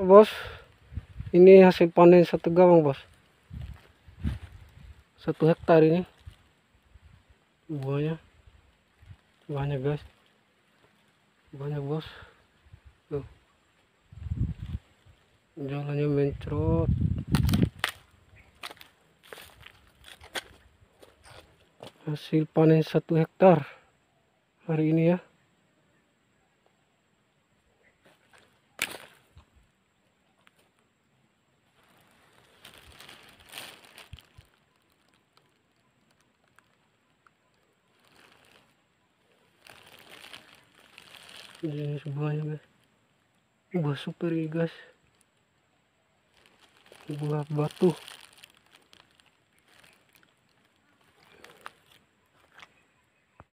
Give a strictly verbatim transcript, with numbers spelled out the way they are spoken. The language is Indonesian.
Bos, ini hasil panen satu gawang, bos. Satu hektar ini buahnya banyak, guys, banyak, bos. Tuh, jalannya mencrot. Hasil panen satu hektar hari ini, ya. Jenis buahnya, guys, buah super, guys, buah batu.